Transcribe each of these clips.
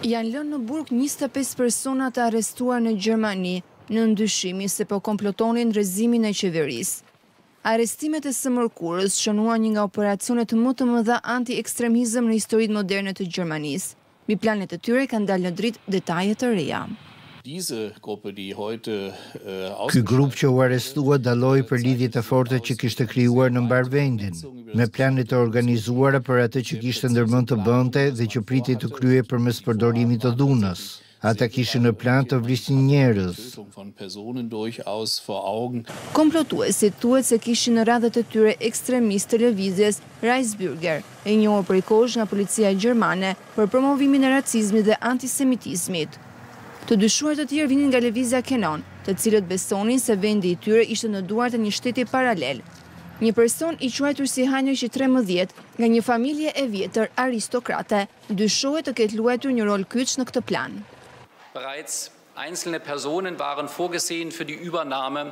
Janë lënë në burg 25 persona të arrestuar në Gjermani në ndyshimin se po komplotonin rrezimin e qeverisë. Arrestimet e së mërkurës shënuan një nga operacionet më të mëdha anti-ekstremizëm në historinë moderne të Gjermanisë. Mbi planet e tyre kanë dalë në dritë detaje të reja. Ky grup që u arrestua dalloi për lidhjet e forta që kishte krijuar në mbarvendin, me planet e organizuara për atë që kishte ndërmend të bënte dhe që pritej të kryhej përmes përdorimit të dhunës. Ata kishin në plan të vrisin njerëz. Komplotuesit thuhet se kishin në radhët e tyre ekstremistë të lëvizjes Reisburger, e njohur prej kohësh nga policia gjermane për promovimin e racizmit dhe antisemitizmit. Të dyshuar të tjerë vinin nga lëvizja Kenon, të cilët besonin se vendi i tyre ishte në duart e një shteti paralel. Një person I quajtur si Hani 13 nga një familje e vjetër aristokrate, dyshohet të ketë luajtur një rol kyç në këtë plan. Bereits einzelne Personen waren vorgesehen für die Übernahme.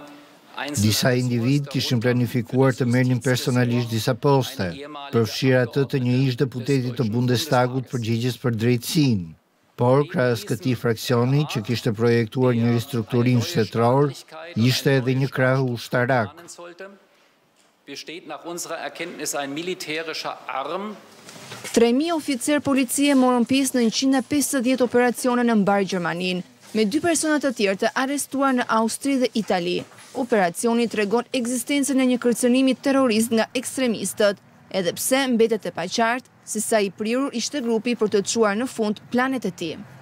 Disa individ kishin planifikuar të merrnin personalisht disa poste, përfshirë atë të një ish deputetit të Bundestagut përgjegjës për drejtësinë. Por krahas këtij fraksioni që kishte projektuar një ristrukturim shtetror, ishte edhe një krahu ushtarak. Besteht nach unserer Erkenntnis ein militärischer Arm. 3.000 oficer policie morën pjesë në 150 operacione në mbar Gjermaninë, me dy persona të tjerë të arrestuar në Austri dhe Itali. Operacioni tregon ekzistencën e një kërcënimi terrorist nga ekstremistët, edhe pse mbetet e paqartë se sa I prirur ishte grupi për të çuar në fund planet e tij.